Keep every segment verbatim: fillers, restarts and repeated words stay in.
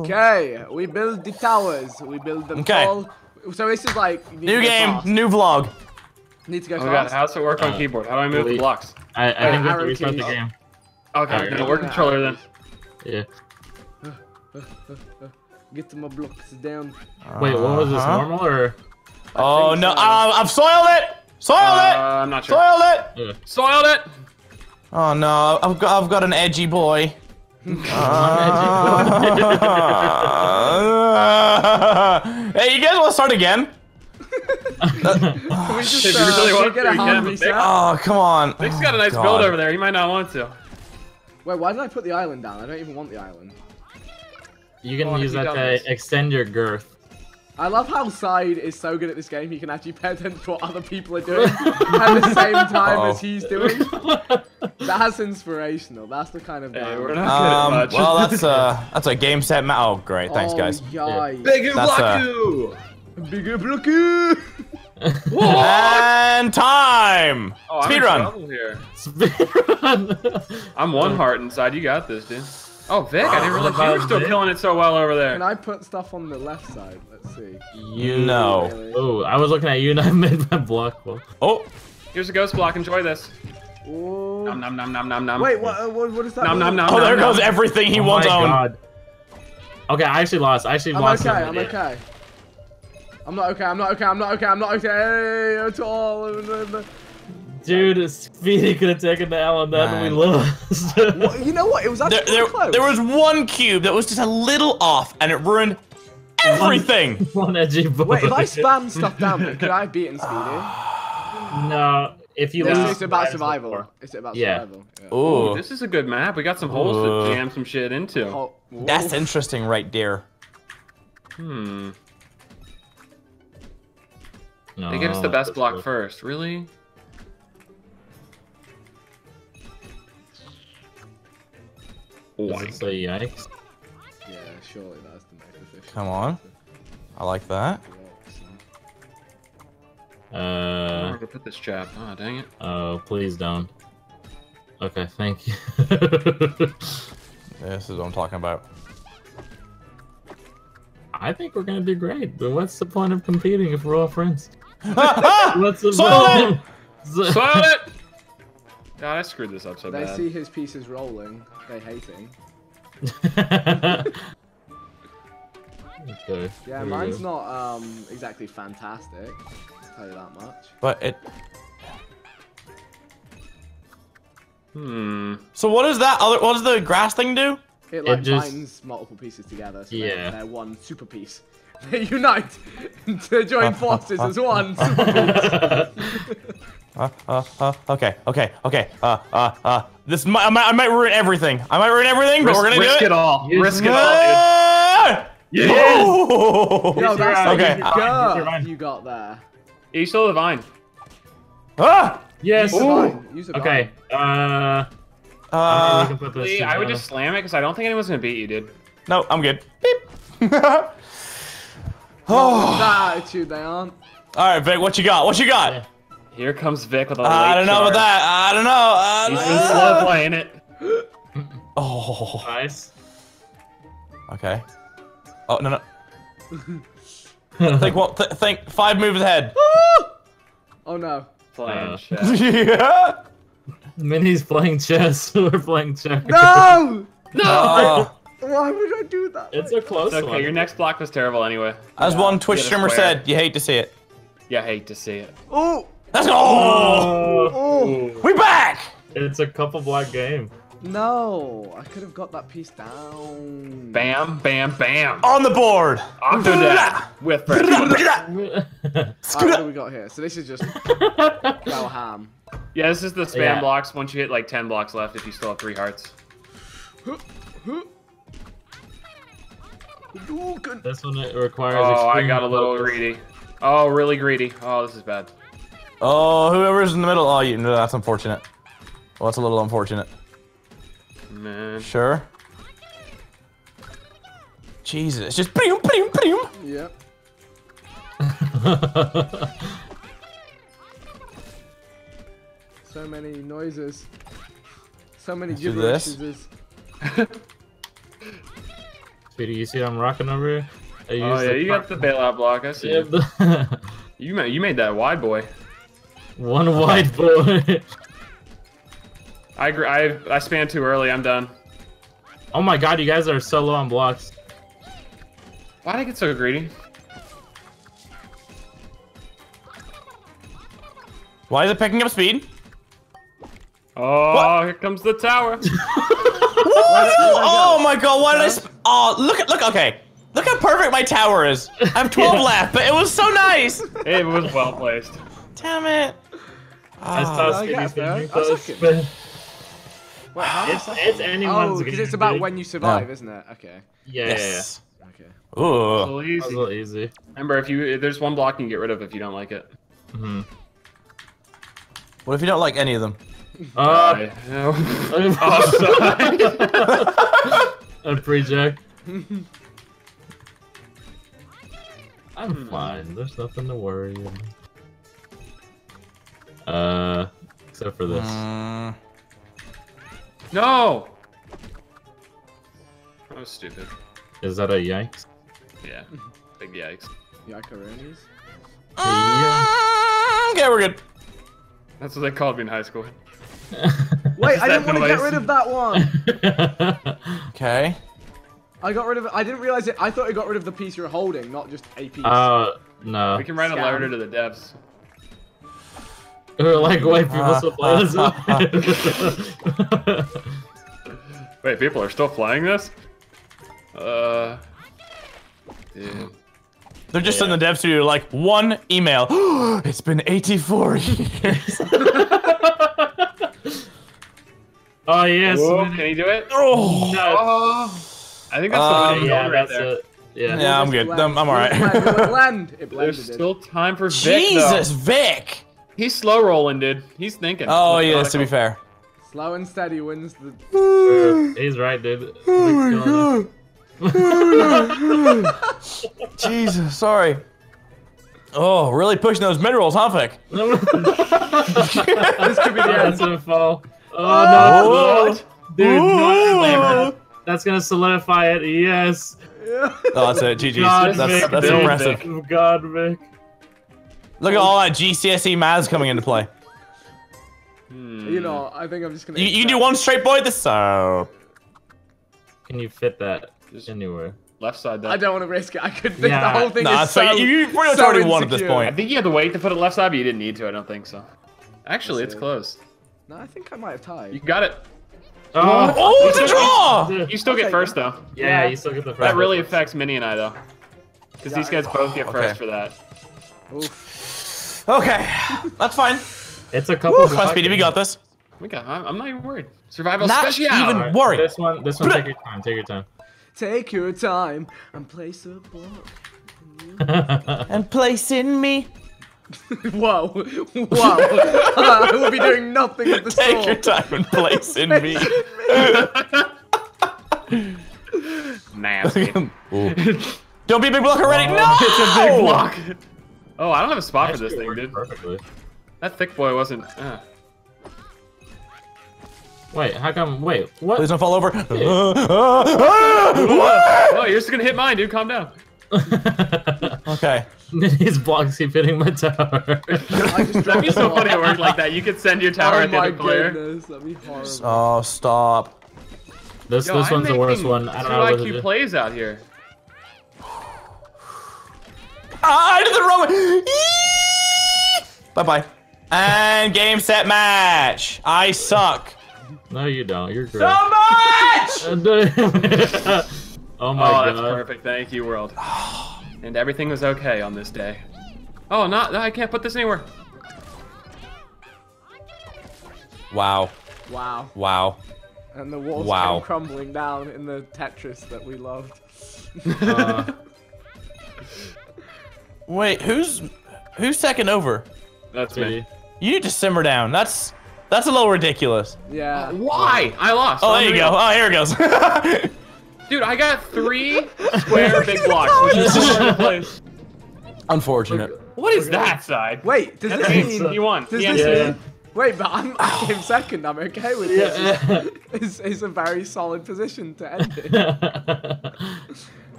Okay, we build the towers. We build them okay. all. So this is like new game, fast. new vlog. Need to go. Oh my god, how does it work uh, on keyboard? How do I move delete. the blocks? I, I think we have to restart keys. the game. Okay, I'm gonna work controller then. Yeah. Uh, uh, uh, uh. Get my blocks down. Uh, Wait, what was this normal or? Oh no! So. Uh, I've soiled it. Soiled uh, it. I'm not sure. Soiled it. Uh. Soiled it. Oh no! I've got I've got an edgy boy. uh, hey, you guys want to start again? we just, uh, really want get to, a hard oh, come on. Vic's got a nice God. build over there. He might not want to. Wait, why did I put the island down? I don't even want the island. You can oh, use that to extend your girth. I love how Side is so good at this game. He can actually pay attention to what other people are doing at the same time oh. as he's doing. That's inspirational. That's the kind of guy. Hey, we're not um, good at much. Well, that's a that's a game set match. Oh, great! Thanks, oh, guys. Yeah. Bigger blocku. A... Bigger blocku. And time. Oh, Speed I'm run. Here. Speed run. I'm one heart inside. You got this, dude. Oh, Vic, I didn't realize you were still killing it so well over there. Can I put stuff on the left side? Let's see. You know. Really? Oh, I was looking at you and I made that block. Oh, here's a ghost block. Enjoy this. Ooh. Nom nom nom nom nom nom. Wait, what? What, what is that? Nom nom nom. Oh, nom, there nom, goes nom. everything he oh wants own. God. Okay, I actually lost. I actually I'm lost. Okay, I'm idiot. okay. I'm not okay. I'm not okay. I'm not okay. I'm not okay at all. Dude, Speedy could have taken the L on that, and we lost. Well, you know what? It was actually there, there, close. There was one cube that was just a little off, and it ruined everything. One, one edgy boy. Wait, if I spam stuff down, could I have beaten Speedy? No, if you. This lose, is about survival. It's about yeah. survival. Yeah. Ooh. Ooh, this is a good map. We got some holes Ooh. to jam some shit into. Oh, that's interesting, right there. Hmm. No, they give us the best block good. first, really. Does it say yikes? Yeah, surely that's the most efficient. Come on. I like that. Uh, I don't know where to put this trap. Oh, dang it. Oh, please don't. Okay, thank you. This is what I'm talking about. I think we're going to do great, but what's the point of competing if we're all friends? What's the point? Soil it! Soil it! God, I screwed this up so they bad. They see his pieces rolling. They hate him. Okay, yeah, mine's not um, exactly fantastic. I'll tell you that much. But it... Hmm. So what does that other... What does the grass thing do? It, like, it just... binds multiple pieces together. So yeah. They're one super piece. They unite to join forces as one super piece. Uh, uh, uh, okay, okay, okay, uh, uh, uh, this might, I might, I might ruin everything. I might ruin everything, but risk, we're gonna do it. Risk it all. Yes. Risk it all, dude. Yes! Oh. Yo, that's okay. Like you, you got there. You saw the vine. Ah! Yes. Use the vine. Use the vine. Okay, uh... Uh... Lee, I would just slam it, because I don't think anyone's gonna beat you, dude. No, I'm good. Beep. Oh. That attitude, they aren't. Alright, Vic, what you got? What you got? Yeah. Here comes Vic with a late I don't know charge. about that. I don't know. I don't He's been slow playing it. Oh. Nice. Okay. Oh, no, no. think what? Th think five moves ahead. Oh, no. Playing uh, chess. Yeah. Minnie's playing chess. We're playing checkers. No! No! Uh, why would I do that? It's a close it's okay. one. Your next block was terrible anyway. As yeah, one Twitch streamer said, you hate to see it. Yeah, I hate to see it. Oh! Let's go! Oh, oh. We back! It's a couple block game. No, I could have got that piece down. Bam, bam, bam. On the board. Off to that. With first. Alright, what do we got here? So this is just go ham. Yeah, this is the spam yeah. blocks. Once you hit like ten blocks left, if you still have three hearts. This one it requires. Oh, I got a little focus. greedy. Oh, really greedy. Oh, this is bad. Oh, whoever's in the middle. Oh, you know, that's unfortunate. Well, that's a little unfortunate. Man. Sure. Jesus, just boom, boom, boom. Yep. So many noises. So many gibberish. Speedy, you see what I'm rocking over here? I oh yeah, you got the bailout block, I see. Yeah, you, made, you made that wide boy. One wide boy. I, I, I spanned too early, I'm done. Oh my god, you guys are so low on blocks. Why'd I get so greedy? Why is it picking up speed? Oh, what? Here comes the tower. Oh my god, why did I sp- Oh, look, look, okay. Look how perfect my tower is. I have twelve yeah. left, but it was so nice. It was well placed. Damn it. Oh, it's it's, it's anyone's. Oh, because it's about when you survive, yeah. isn't it? Okay. Yeah. Yes. Yeah, yeah. Okay. Ooh. That was a, that was a little easy. Remember, if you if there's one block you can get rid of if you don't like it. Mm-hmm. What if you don't like any of them? Uh, no. I'm pre-jack. I'm fine. There's nothing to worry about. Uh, except for this. Uh, no! That was stupid. Is that a yikes? Yeah, big yikes. Yikes. Uh, okay, we're good. That's what they called me in high school. Wait, I didn't want to get rid of that one! Okay. I got rid of it. I didn't realize it. I thought I got rid of the piece you were holding, not just a piece. Oh, uh, no. We can write Scam. a letter to the devs. Who are like, wait, people uh, still flying this? Uh, uh, wait, people are still flying this? Uh. Dude. They're just yeah. in the dev studio, like, one email. It's been eighty-four years. Oh, yes. Whoa, can he do it? Oh. No. Oh. I think that's um, the one yeah, right there. A, yeah, yeah I'm good. I'm, I'm alright. It There's still time for Vic, Jesus, though. Vic! He's slow rolling, dude. He's thinking. Oh, yeah, to be fair. Slow and steady wins the... uh, he's right, dude. Oh, Vic's my God. Jesus, sorry. Oh, really pushing those minerals, huh, Vic? This could be the answer, fall. Oh, no. Whoa. Dude, no labor. That's gonna solidify it, yes. Oh, that's it, G G's. God, that's Vic, that's dude, impressive. Vic. God, Vic. Look at all that G C S E maths coming into play. Hmm. You know, I think I'm just gonna... You, you do one straight boy this... So... Can you fit that? Just anywhere. Left side that. I don't want to risk it. I could think yeah. the whole thing nah, is so, so you pretty much already won at this point. I think you had to wait to put it left side, but you didn't need to, I don't think so. Actually, it's close. No, I think I might have tied. You got it. Oh, oh it's a draw! You, you still okay, get first, though. Yeah, yeah, you still get the first. That really affects Minnie and I, though. Because yeah, these guys both get first okay. for that. Oof. Okay, that's fine. It's a couple of Speedy, we got this. We got, I'm not even worried. Survival special. Not even worried. This one, this one, take your time, take your time. Take your time and place a block. And place in me. Whoa. Whoa. I will be doing nothing of the sort. Take your time and place in me. Nasty. Don't be a big block already. No! It's a big block. Oh, I don't have a spot for this thing, dude. Perfectly. That thick boy wasn't... Uh. Wait, how come? Wait, what? Please don't fall over. Uh, uh, uh, no, you're just gonna hit mine, dude. Calm down. Okay. These blocks keep hitting my tower. That'd be so funny to work like that. You could send your tower oh at the other player. Goodness, that'd be horrible. Oh, stop. This Yo, this I'm one's the worst one. I don't know. Like you plays out here. I did the wrong one. Bye bye. And game set match. I suck. No, you don't. You're great. So much! Oh, my God. Oh, that's perfect. Thank you, world. And everything was okay on this day. Oh, no, no, I can't put this anywhere. Wow. Wow. Wow. And the walls wow. came crumbling down in the Tetris that we loved. uh. Wait, who's who's second over? That's me. You need to simmer down. That's... That's a little ridiculous. Yeah. Why? I lost. Oh, there you go. Oh, here it goes. Dude, I got three square big blocks. Which is unfortunate. What is that side? Wait, does this mean you won? Does this mean Wait, but I'm, I came second. I'm okay with this. Yeah. It's, it's a very solid position to end it.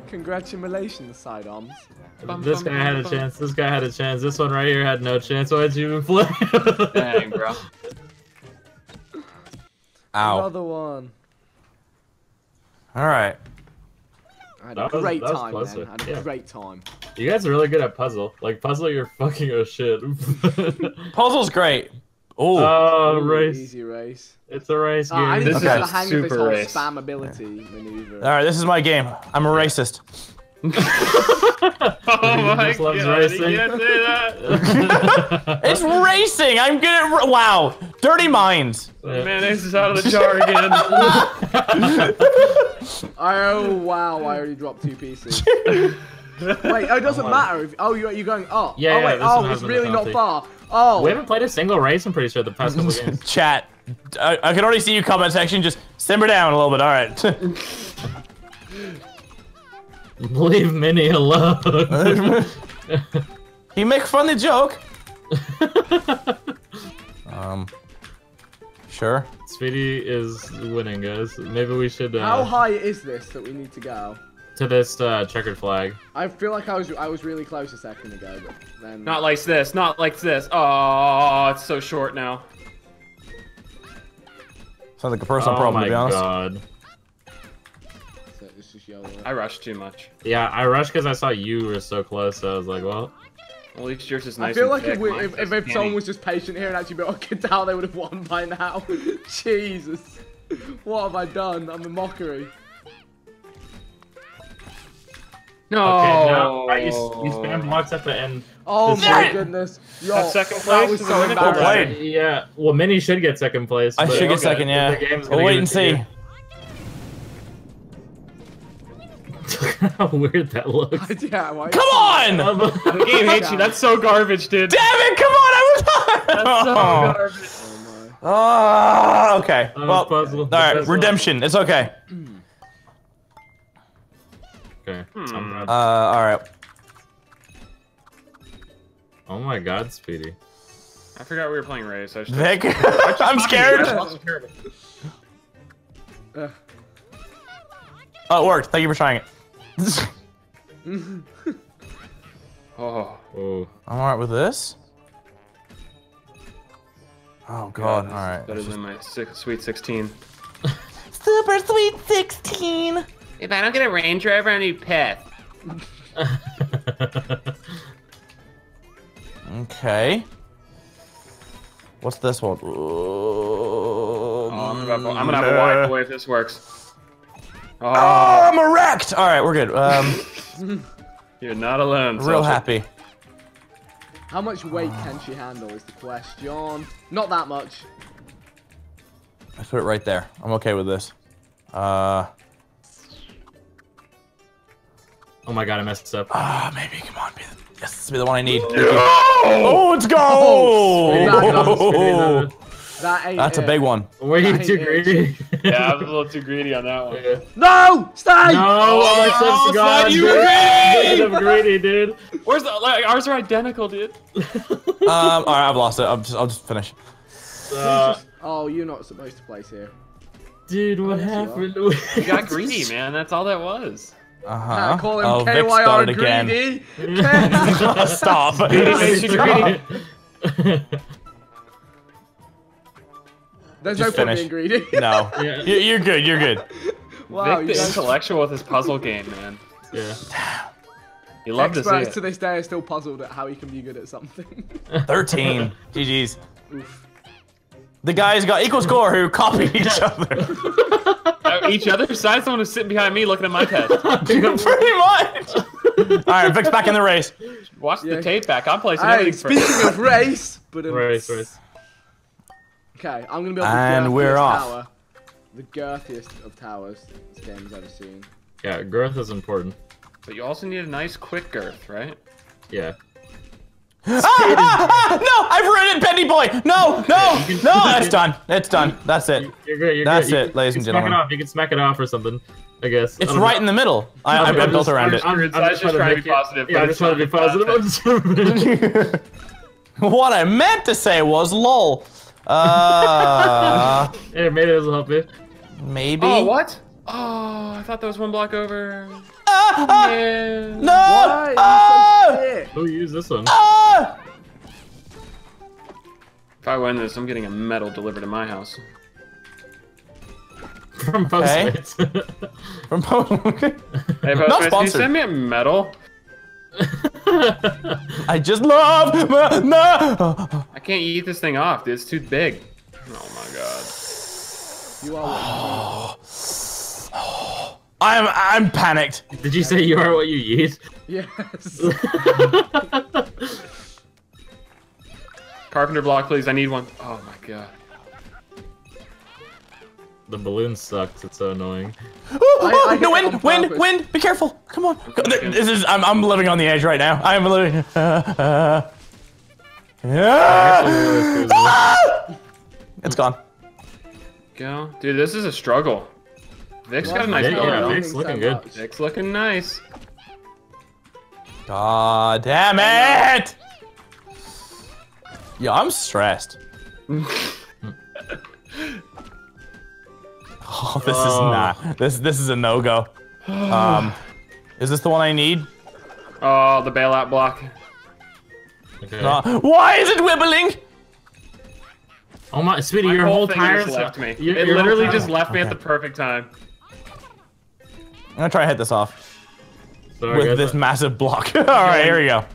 Congratulations, Sidearms. Bum, this bum, guy bum, had bum, a bum. chance. This guy had a chance. This one right here had no chance. Why'd you even play? Dang, bro. Ow. Another one. All right. I had that a great was, time, man. I had a yeah. great time. You guys are really good at puzzle. Like, puzzle, you're fucking oh shit. Puzzle's great. Ooh. Oh, race. Easy race. It's a race game. Uh, I this is a hang super of this whole race. Spam ability yeah. maneuver. All right, this is my game. I'm a racist. Oh my god, racing. You can't say that. It's racing. I'm good at ra wow. Dirty Minds. Yeah. Mayonnaise is out of the jar again. Oh wow, I already dropped two pieces. Wait, oh, it doesn't matter. If, oh, you're, you're going up. Yeah, oh, wait, yeah, oh, it's really not far. Oh. We haven't played a single race, I'm pretty sure, the past couple games. Chat. I, I can already see you comment section. Just simmer down a little bit. All right. Leave Minnie alone. He make funny joke. um. Sure. Speedy is winning, guys. Maybe we should. Uh, How high is this that we need to go? To this uh, checkered flag. I feel like I was I was really close a second ago, but then. Not like this. Not like this. Oh, it's so short now. Sounds like a personal oh problem, to be honest. Oh my god. I rushed too much. Yeah, I rushed because I saw you were so close, so I was like, well... At least yours is nice. I feel like if, we, if, if, if someone was just patient here and actually built a kid out, they would have won by now. Jesus. What have I done? I'm a mockery. No! Okay, now, right, you, you spammed lots at the end. Oh this my goodness. Yo, that second place? That was so embarrassing. Well yeah, well, Minnie should get second place. I but should okay. get second, yeah. The we'll wait and see. You. How weird that looks. Yeah, why come on! The game hates you. That's so garbage, dude. Damn it! Come on! I was That's so oh. garbage. Oh, uh, okay. Uh, well, puzzle. All right. Puzzle. Redemption. It's okay. Okay. Hmm. I'm not... Uh, all right. Oh my God, Speedy. I forgot we were playing race. I should... Vic, I'm scared. uh. Oh, it worked. Thank you for trying it. Oh. Oh. I'm alright with this. Oh god, yeah, alright. Better just... than my six, sweet sixteen. Super sweet sixteen! If I don't get a Range Rover, I need pet. Okay. What's this one? Oh, I'm gonna have a wide boy if this works. Oh. Oh, I'm erect! Alright, we're good. Um, You're not alone. Real happy. How much weight oh. can she handle is the question. Not that much. I put it right there. I'm okay with this. Uh... Oh my god, I messed up. Ah, uh, maybe. Come on. Be the, yes, be the one I need. No! Oh, let's go! Oh, That ain't That's it. a big one. Were you too greedy? Yeah, I was a little too greedy on that one. Yeah. No! Stay! No! Oh, my oh, God, you were greedy, dude. Where's the, like, ours are identical, dude. um, all right, I've lost it. I'll just, I'll just finish. Uh, oh, you're not supposed to place here. Dude, what oh, happened? You, you got greedy, man. That's all that was. Uh-huh. I call him oh, K Y R greedy. Again. Stop. Stop. There's Just no finish. point being greedy. No. Yeah. You're good, you're good. Wow, Vic the intellectual with his puzzle game, man. Yeah. You love Experts to see it. to this day are still puzzled at how he can be good at something. thirteen. G G's. Oof. The guys got equal score who copied each other. Uh, each other? Besides someone who's sitting behind me looking at my test. Pretty much. Alright, Vic's back in the race. Watch yeah. the tape back. I'm placing right, everything first. Speaking of race, but um, race, race. Okay, I'm gonna build the and girthiest we're off. tower. The girthiest of towers this game's ever seen. Yeah, girth is important. But you also need a nice quick girth, right? Yeah. Ah, ah, ah, no! I've ruined it, Bendy Boy! No! No! No! That's done. It's done. That's it. You're good, you're That's good. it, you ladies and gentlemen. Smack it off. You can smack it off or something, I guess. It's I right know. in the middle. I, I, I built just, around it. I'm, I'm, I'm just, just trying to be positive. Yeah, I just want to be positive. What I meant to say was lol. Uh, hey, maybe this will help you. Maybe. Oh, what? Oh, I thought that was one block over. Ah, ah, no! Why? Ah, so who used this one? Ah. If I win this, I'm getting a medal delivered to my house. From Postmates. Okay. From Postmates. Hey, Postmates, no sponsor. Can you send me a medal? I just love my, no. I can't eat this thing off, dude. It's too big. Oh my god. You are oh. What you oh. I'm I'm panicked. Did you say you are what you eat? Yes. Carpenter block, please. I need one. Oh my god. The balloon sucks. It's so annoying. Ooh, oh, I, I no, wind, wind, wind! Be careful! Come on. This is. I'm. I'm living on the edge right now. I'm living. Uh, uh. Yeah. Ah! It's gone. Go, dude. This is a struggle. Vic's got a nice build. Yeah, Vic's looking good. Vic's looking nice. God damn it! Yeah, I'm stressed. Oh, this oh. is not. This this is a no go. Um, is this the one I need? Oh, the bailout block. Okay. Uh, why is it wibbling? Oh my, Speedy, my your whole tire just left me. Your, it your literally just left me okay. at the perfect time. I'm gonna try to hit this off Sorry, with this not... massive block. All right, here we go.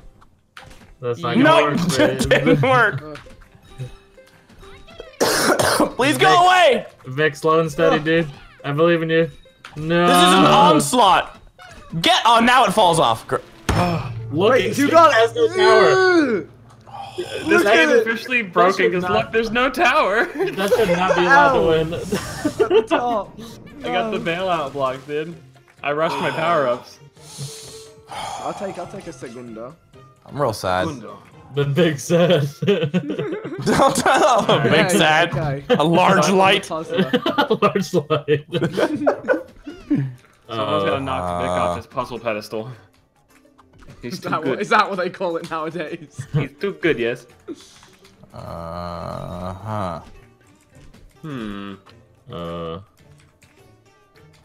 That's not gonna nope. work. It didn't work. Please go Vic, away! Vic, slow and steady, dude. I believe in you. No. This is an onslaught. Get on. Now it falls off. Look, wait, you got it. No tower. Oh, this game is officially broken because look, there's no tower. That should not be allowed to win. I got the bailout block, dude. I rushed my power-ups. I'll take. I'll take a segundo. I'm real sad. Segundo. The big sad. Don't tell a big sad. Okay. A large light. A large light. Someone's gonna knock Vic off his puzzle pedestal. He's is, too that good. What, is that what they call it nowadays? He's too good, yes. Uh huh. Hmm. Uh.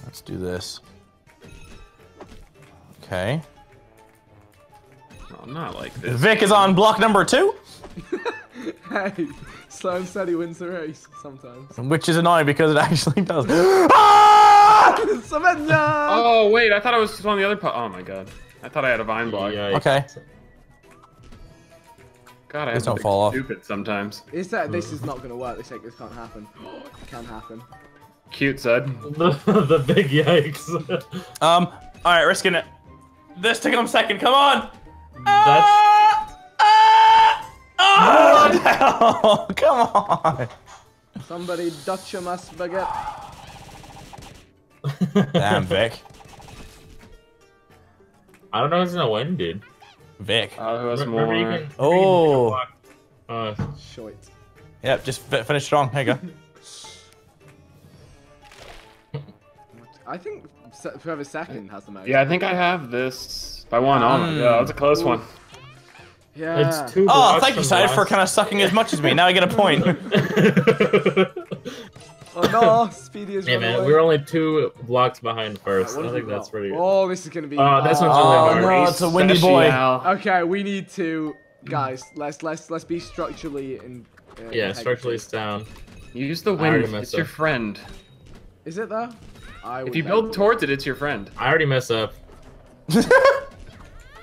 Let's do this. Okay. I'm not like this. Vic is on block number two. Hey, slow and steady wins the race sometimes. Which is annoying because it actually does. Ah! Oh wait, I thought I was just on the other part. Oh my god, I thought I had a vine block. Yeah, okay. God, I have to be stupid sometimes. Is that this is not gonna work? They say this can't happen. It can happen. Cute, Zed. the, the big yikes. um. All right, risking it. This took him second. Come on. That's... Uh, uh, oh, no. Come on! Somebody Dutch him a spaghetti. Damn, Vic. I don't know who's gonna win, dude. Vic. Uh, who has more? Can, oh. Uh, Short. Yep, just finish strong. There you go. I think whoever's second has the most. Yeah, I think I have this. By one, oh my god, that's a close Ooh. one. Yeah. It's two oh, thank you, Side, for kind of sucking as much as me. Now I get a point. Oh no, Speedy is. Hey man, away. We're only two blocks behind first. Right, I think that's pretty. Oh, this is gonna be. Oh, this one's oh, really hard. Oh no, it's a windy boy. Okay, we need to, guys. Let's let's let's be structurally in. Uh, yeah, structurally sound. Use the wind. It's your up. friend. Is it though? I if you build towards it, it's your friend. I already mess up.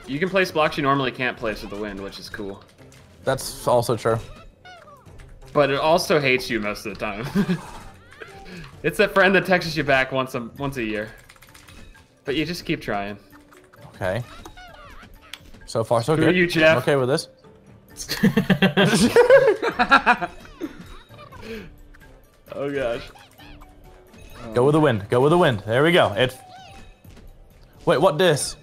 You can place blocks you normally can't place with the wind, which is cool. That's also true. But it also hates you most of the time. It's a friend that texts you back once a once a year. But you just keep trying. Okay. So far, so Who good. Are you, Jeff? I'm okay with this. Oh gosh. Go with the wind. Go with the wind. There we go. It. Wait, what this?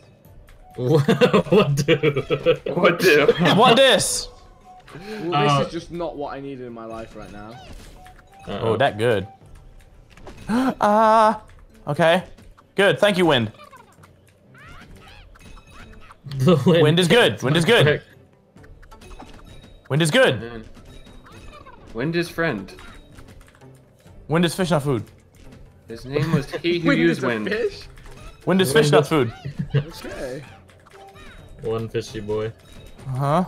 What do? What do? What this? Well, uh, this is just not what I needed in my life right now. Uh-oh. Oh, that good. Ah, uh, okay, good. Thank you, wind. The wind. Wind is good. Wind is good. Wind is good. Wind is friend. Wind is fish, not food. His name was he who wind used is wind. Fish? Wind is wind fish, not food. Okay. One fishy boy. Uh huh.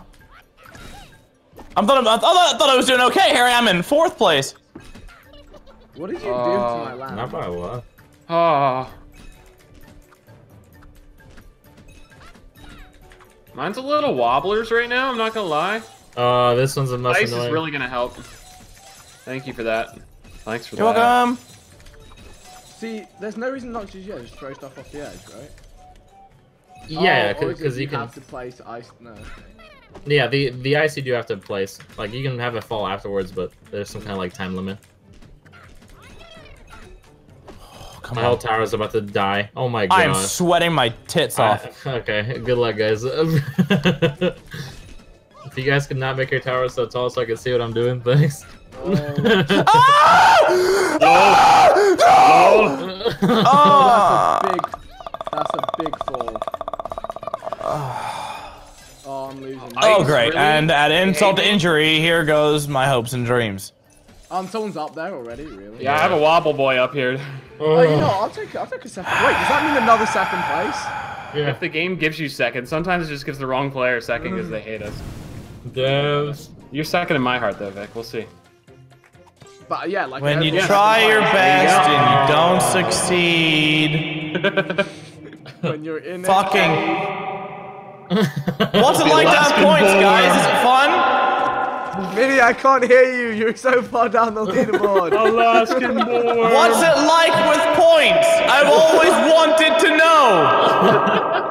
I thought, I, thought, I thought I was doing okay, Harry. I'm in fourth place. What did you uh, do to my lap? Not my lap. Ah. Mine's a little wobblers right now. I'm not gonna lie. Uh, this one's a mess. Ice annoying. Is really gonna help. Thank you for that. Thanks for You're that. You're welcome. See, there's no reason not to yeah, just throw stuff off the edge, right? Yeah, because oh, you, you can have to place ice. No. Okay. Yeah, the the ice you do have to place. Like you can have it fall afterwards, but there's some kind of like time limit. Oh, come my on. Whole tower is about to die. Oh my god. I'm sweating my tits I, off. Okay, good luck, guys. If you guys could not make your tower so tall so I can see what I'm doing, thanks. Oh! Oh! No! Oh! That's a big. That's a big fall. Oh, I'm losing. Oh, great. Really? And at insult to injury, here goes my hopes and dreams. Um, someone's up there already, really? Yeah, yeah. I have a wobble boy up here. Oh, you know, I'll take, I'll take a second. Wait, does that mean another second place? Yeah. If the game gives you second, sometimes it just gives the wrong player second because they hate us. Devs. You're second in my heart, though, Vic. We'll see. But yeah, like when you try your best and you don't succeed. When you're in fucking. It. What's it like to have points, ball. Guys? Is it fun? Vinny, I can't hear you. You're so far down the leaderboard. Alaskan boy. What's it like with points? I've always wanted to know.